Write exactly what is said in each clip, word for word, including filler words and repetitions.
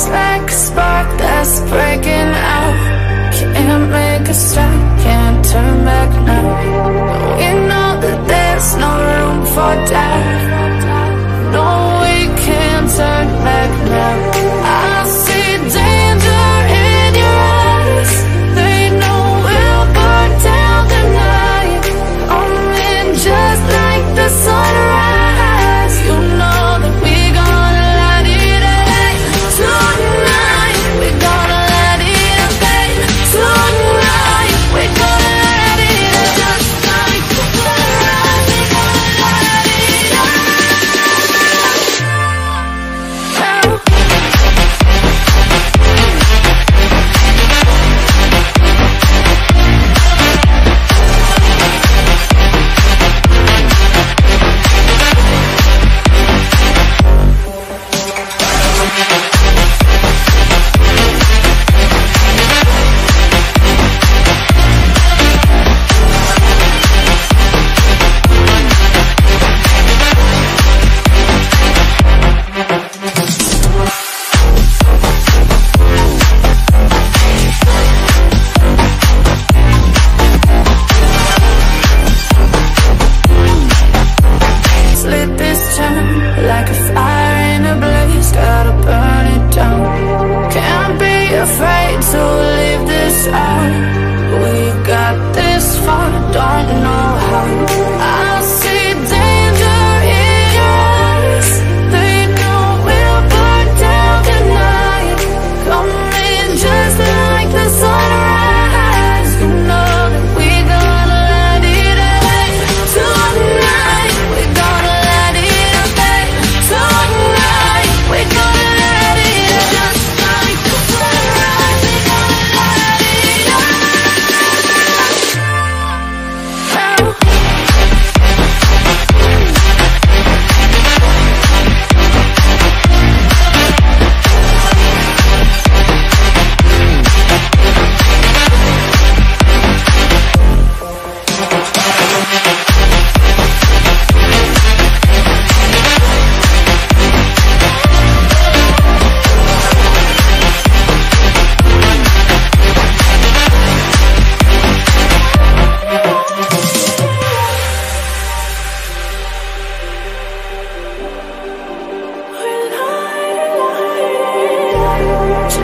It's like a spark that's breaking out. Can't make a stop, can't turn back now. We know that there's no room for doubt. No, we can't turn back now. I see danger in your eyes. They know we'll burn down the night. Only just like the sunrise.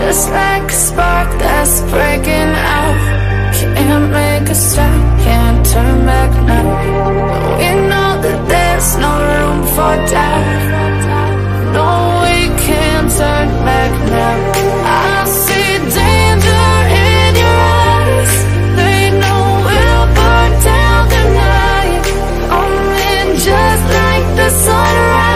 Just like a spark that's breaking out. Can't make a stop, can't turn back now. We know that there's no room for doubt. No, we can't turn back now. I see danger in your eyes. They know we'll burn down the night. Only just like the sunrise.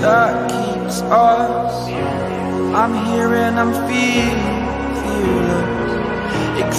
That keeps us I'm here and I'm feeling, feeling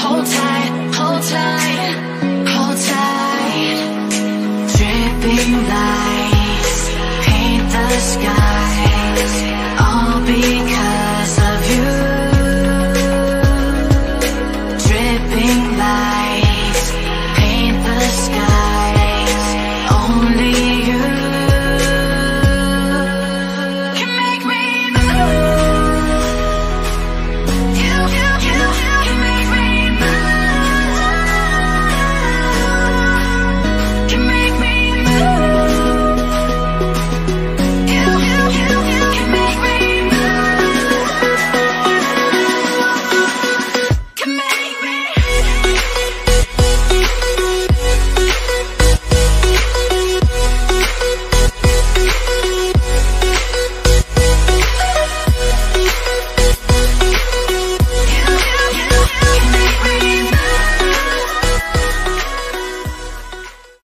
Hold tight.